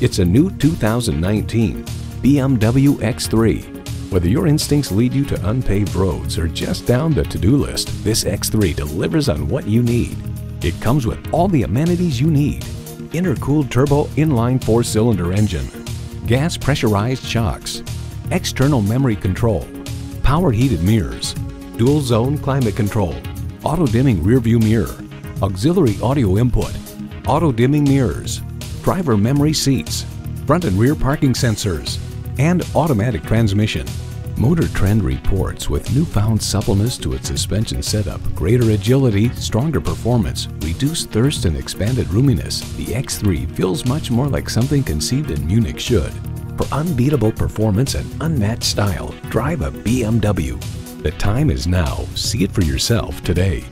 It's a new 2019 BMW X3. Whether your instincts lead you to unpaved roads or just down the to-do list, this X3 delivers on what you need. It comes with all the amenities you need: intercooled turbo inline 4-cylinder engine, gas pressurized shocks, external memory control, power heated mirrors, dual zone climate control, auto dimming rearview mirror, auxiliary audio input, auto dimming mirrors, driver memory seats, front and rear parking sensors, and automatic transmission. Motor Trend reports with newfound suppleness to its suspension setup, greater agility, stronger performance, reduced thirst, and expanded roominess, the X3 feels much more like something conceived in Munich should. For unbeatable performance and unmatched style, drive a BMW. The time is now. See it for yourself today.